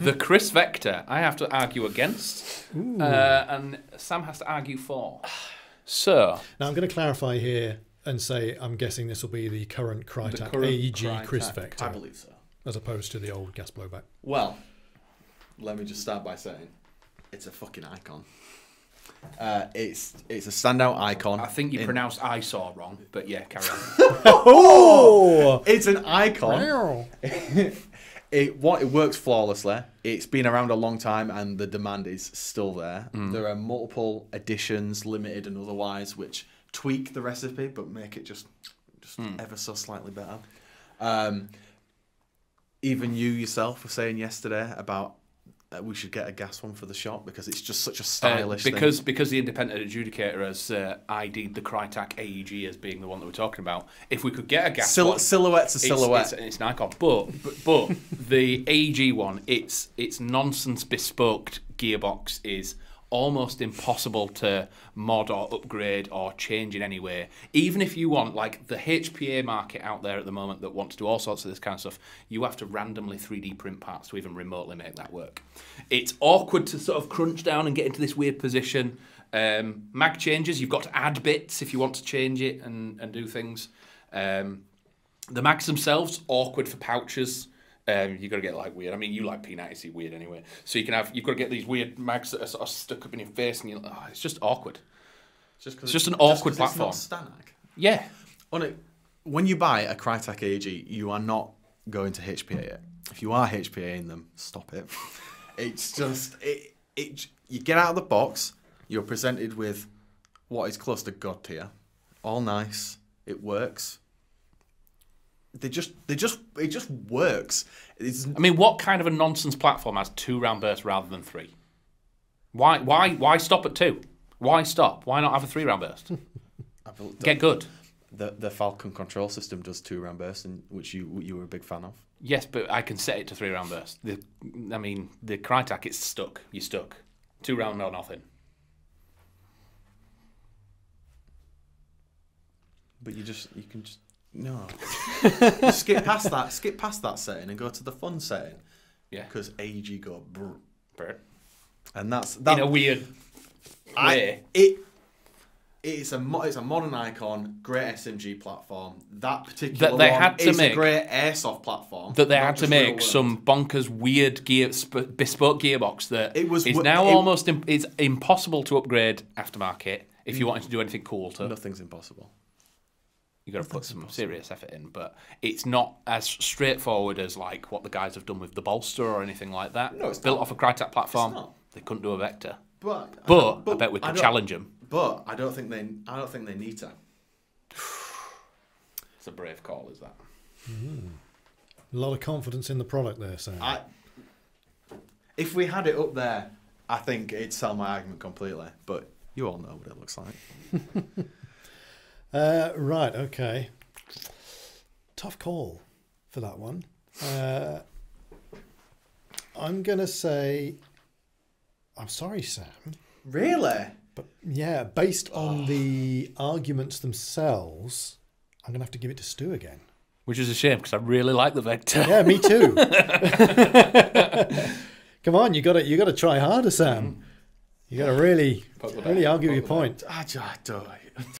The Kriss Vector, I have to argue against, and Sam has to argue for. So now I'm going to clarify here and say I'm guessing this will be the current Krytac AEG Kriss Vector. I believe so. As opposed to the old gas blowback. Well, let me just start by saying it's a fucking icon. It's a standout icon. I think you pronounced "eyesore" wrong, but yeah, carry on. Oh, it's an icon. It works flawlessly. It's been around a long time, and the demand is still there. Mm. There are multiple editions, limited and otherwise, which tweak the recipe but make it just ever so slightly better. Even you yourself were saying yesterday about. We should get a gas one for the shop because it's just such a stylish thing. Because the independent adjudicator has ID'd the Krytac AEG as being the one that we're talking about. If we could get a gas one, silhouette to silhouette, it's an icon. But the AEG one, its nonsense bespoke gearbox is almost impossible to mod or upgrade or change in any way. Even if you want, like the HPA market out there at the moment that wants to do all sorts of this kind of stuff, you have to randomly 3D print parts to even remotely make that work. It's awkward to sort of crunch down and get into this weird position. Mag changes, you've got to add bits if you want to change it and do things. The mags themselves, awkward for pouches. You've got to get like weird. I mean, you like P90C weird anyway. So you've got to get these weird mags that are sort of stuck up in your face, and you're like, oh, it's just awkward. It's just an awkward platform. It's not Stanag. Yeah. When you buy a Krytac AEG, you are not going to HPA it. If you are HPAing them, stop it. It's just you get out of the box. You're presented with what is close to God tier. All nice. It works. It just works. I mean, what kind of a nonsense platform has 2 round bursts rather than 3? Why stop at 2? Why stop? Why not have a 3 round burst? Get good. The Falcon control system does 2 round bursts, which you were a big fan of. Yes, but I can set it to 3 round bursts. I mean, the Krytac, it's stuck. You're stuck. 2 round or nothing. But you can just. No. skip past that setting and go to the fun setting. Yeah. Because AEG go brr. And that's in a weird way. It's a modern icon, great SMG platform. That particular one is a great airsoft platform. That they had to make some bonkers weird bespoke gearbox that it's impossible to upgrade aftermarket if you wanted to do anything cool to. Nothing's impossible. You've got to put some serious effort in, but it's not as straightforward as like what the guys have done with the bolster or anything like that. No, it's built off a Krytac platform. It's not. They couldn't do a Vector, but I bet we can challenge them. But I don't think they need to. It's a brave call, is that? Mm. A lot of confidence in the product there, Sam. If we had it up there, I think it'd sell my argument completely. But you all know what it looks like. Right, okay. Tough call for that one. I'm going to say, I'm sorry, Sam. Really? But yeah, based on the arguments themselves, I'm going to have to give it to Stu again. Which is a shame, because I really like the Vector. Yeah, me too. Come on, you got to try harder, Sam. You got to really argue your point. I don't.